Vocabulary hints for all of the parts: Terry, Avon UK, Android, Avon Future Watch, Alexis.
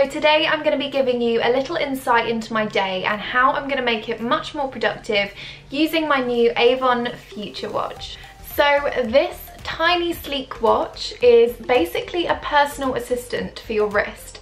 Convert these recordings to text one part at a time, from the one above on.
So today I'm going to be giving you a little insight into my day and how I'm going to make it much more productive using my new Avon Future Watch. So this tiny sleek watch is basically a personal assistant for your wrist,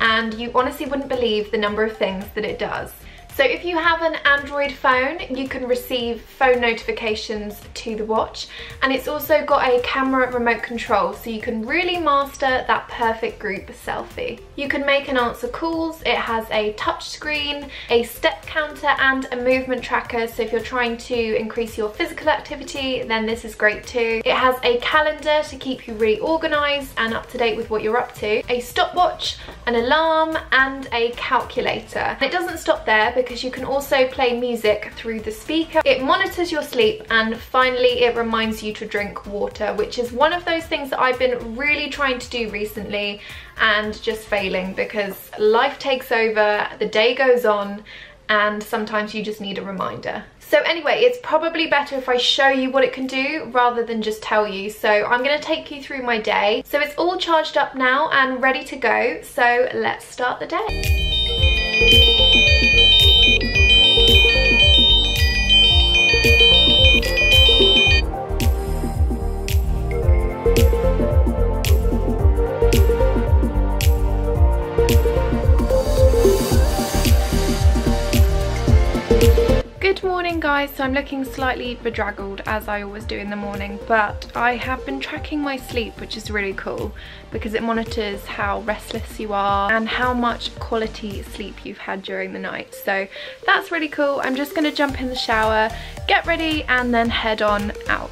and you honestly wouldn't believe the number of things that it does. So if you have an Android phone, you can receive phone notifications to the watch, and it's also got a camera remote control, so you can really master that perfect group selfie. You can make and answer calls, it has a touch screen, a step counter and a movement tracker, so if you're trying to increase your physical activity, then this is great too. It has a calendar to keep you really organised and up to date with what you're up to, a stopwatch, an alarm and a calculator. And it doesn't stop there, because you can also play music through the speaker. It monitors your sleep, and finally it reminds you to drink water, which is one of those things that I've been really trying to do recently and just failing, because life takes over, the day goes on, and sometimes you just need a reminder. So anyway, it's probably better if I show you what it can do rather than just tell you. So I'm going to take you through my day. So it's all charged up now and ready to go, so let's start the day. Morning guys, so I'm looking slightly bedraggled as I always do in the morning, but I have been tracking my sleep, which is really cool because it monitors how restless you are and how much quality sleep you've had during the night, so that's really cool. I'm just going to jump in the shower, get ready and then head on out.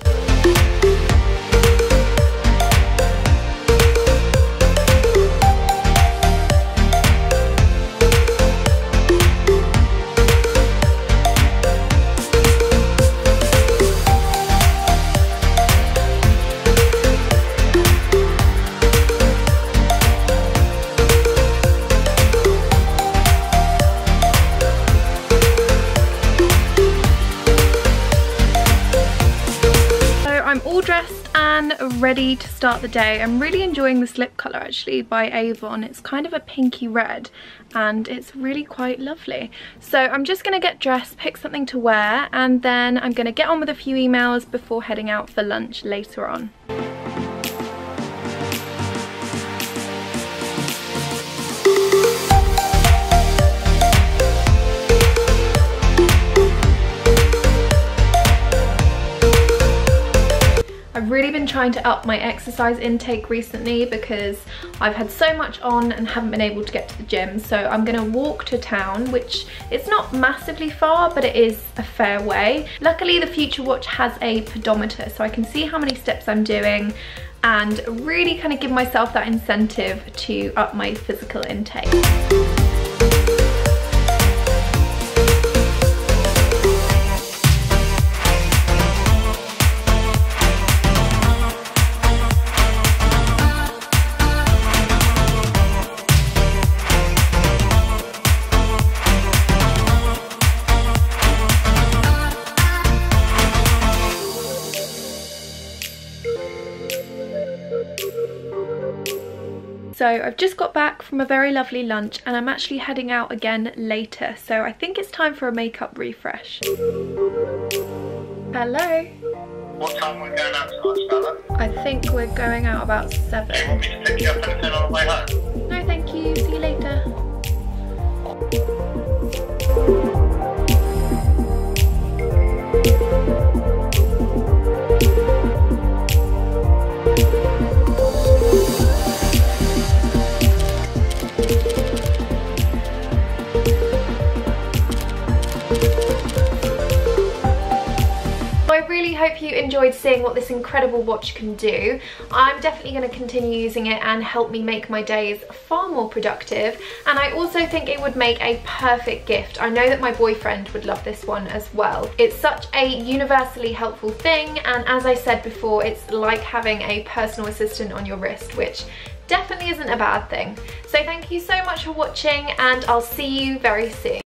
Ready to start the day. I'm really enjoying this lip colour actually by Avon. It's kind of a pinky red and it's really quite lovely. So I'm just going to get dressed, pick something to wear, and then I'm going to get on with a few emails before heading out for lunch later on. I've really been trying to up my exercise intake recently because I've had so much on and haven't been able to get to the gym, so I'm going to walk to town, which it's not massively far but it is a fair way. Luckily the Future Watch has a pedometer so I can see how many steps I'm doing and really kind of give myself that incentive to up my physical intake. So I've just got back from a very lovely lunch and I'm actually heading out again later, so I think it's time for a makeup refresh. Hello? What time are we going out tonight, Stella? I think we're going out about 7. Do you want me to pick you up anything on the way home? No thank you, see you later. Hope you enjoyed seeing what this incredible watch can do. I'm definitely going to continue using it and help me make my days far more productive, and I also think it would make a perfect gift. I know that my boyfriend would love this one as well. It's such a universally helpful thing, and as I said before, it's like having a personal assistant on your wrist, which definitely isn't a bad thing. So thank you so much for watching and I'll see you very soon.